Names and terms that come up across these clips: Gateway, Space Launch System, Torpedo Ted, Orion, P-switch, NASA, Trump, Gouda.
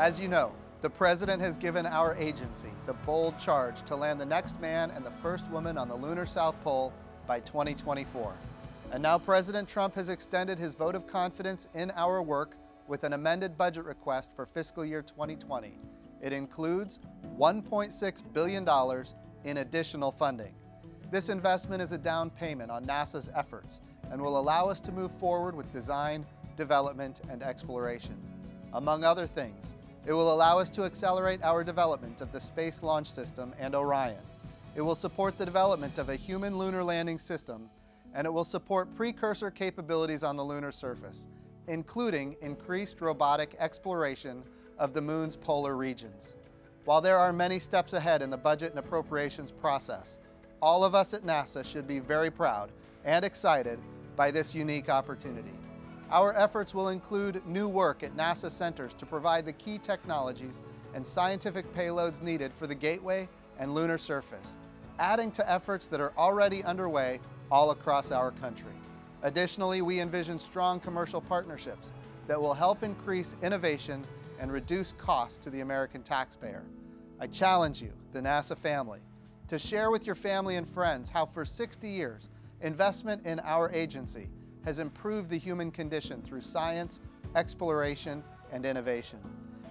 As you know, the President has given our agency the bold charge to land the next man and the first woman on the lunar South Pole by 2024. And now President Trump has extended his vote of confidence in our work with an amended budget request for fiscal year 2020. It includes $1.6 billion in additional funding. This investment is a down payment on NASA's efforts and will allow us to move forward with design, development, and exploration. Among other things, it will allow us to accelerate our development of the Space Launch System and Orion. It will support the development of a human lunar landing system, and it will support precursor capabilities on the lunar surface, including increased robotic exploration of the moon's polar regions. While there are many steps ahead in the budget and appropriations process, all of us at NASA should be very proud and excited by this unique opportunity. Our efforts will include new work at NASA centers to provide the key technologies and scientific payloads needed for the Gateway and lunar surface, adding to efforts that are already underway all across our country. Additionally, we envision strong commercial partnerships that will help increase innovation and reduce costs to the American taxpayer. I challenge you, the NASA family, to share with your family and friends how for 60 years, investment in our agency has improved the human condition through science, exploration, and innovation.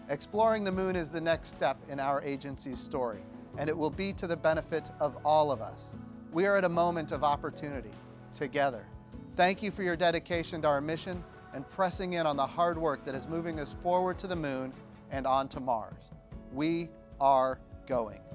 Exploring the moon is the next step in our agency's story, and it will be to the benefit of all of us. We are at a moment of opportunity, together. Thank you for your dedication to our mission and pressing in on the hard work that is moving us forward to the moon and on to Mars. We are going.